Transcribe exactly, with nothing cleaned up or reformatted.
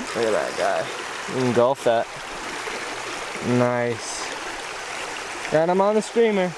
Look at that guy. You can golf that. Nice. Got him on the streamer.